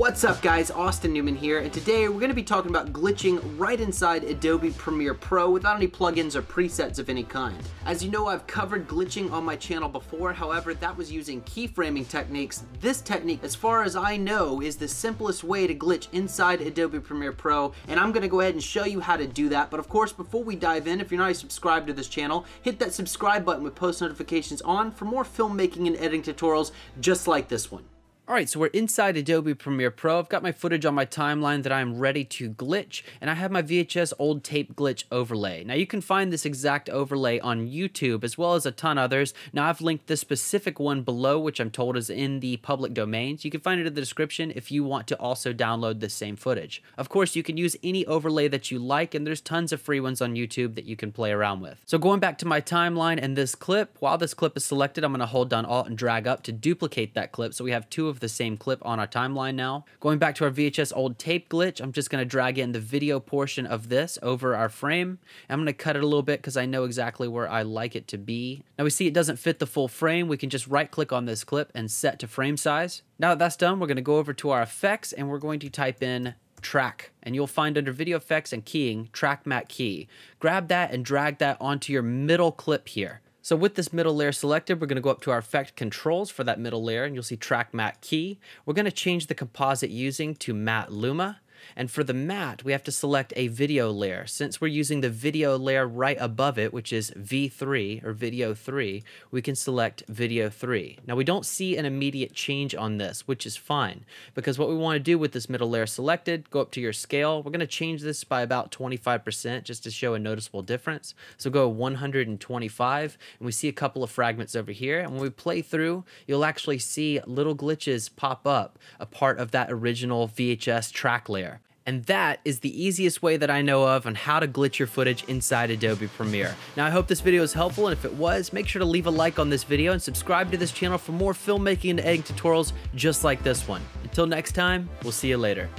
What's up guys, Austin Newman here, and today we're going to be talking about glitching right inside Adobe Premiere Pro without any plugins or presets of any kind. As you know, I've covered glitching on my channel before, however that was using keyframing techniques. This technique, as far as I know, is the simplest way to glitch inside Adobe Premiere Pro, and I'm going to go ahead and show you how to do that. But of course, before we dive in, if you're not subscribed to this channel, hit that subscribe button with post notifications on for more filmmaking and editing tutorials just like this one. Alright, so we're inside Adobe Premiere Pro. I've got my footage on my timeline that I'm ready to glitch, and I have my VHS old tape glitch overlay. Now you can find this exact overlay on YouTube as well as a ton others. Now I've linked this specific one below, which I'm told is in the public domain, so you can find it in the description if you want to also download the same footage. Of course, you can use any overlay that you like, and there's tons of free ones on YouTube that you can play around with. So going back to my timeline and this clip, while this clip is selected, I'm going to hold down Alt and drag up to duplicate that clip, so we have two of the same clip on our timeline now. Going back to our VHS old tape glitch, I'm just going to drag in the video portion of this over our frame. I'm going to cut it a little bit because I know exactly where I like it to be. Now we see it doesn't fit the full frame. We can just right click on this clip and set to frame size. Now that that's done, we're going to go over to our effects and we're going to type in track, and you'll find under video effects and keying, track matte key. Grab that and drag that onto your middle clip here. So with this middle layer selected, we're going to go up to our effect controls for that middle layer, and you'll see track matte key. We're going to change the composite using to matte luma. And for the matte, we have to select a video layer. Since we're using the video layer right above it, which is V3 or video 3, we can select video 3. Now we don't see an immediate change on this, which is fine, because what we want to do with this middle layer selected, go up to your scale. We're going to change this by about 25% just to show a noticeable difference. So go 125, and we see a couple of fragments over here. And when we play through, you'll actually see little glitches pop up, a part of that original VHS track layer. And that is the easiest way that I know of on how to glitch your footage inside Adobe Premiere. Now I hope this video is helpful, and if it was, make sure to leave a like on this video and subscribe to this channel for more filmmaking and editing tutorials just like this one. Until next time, we'll see you later.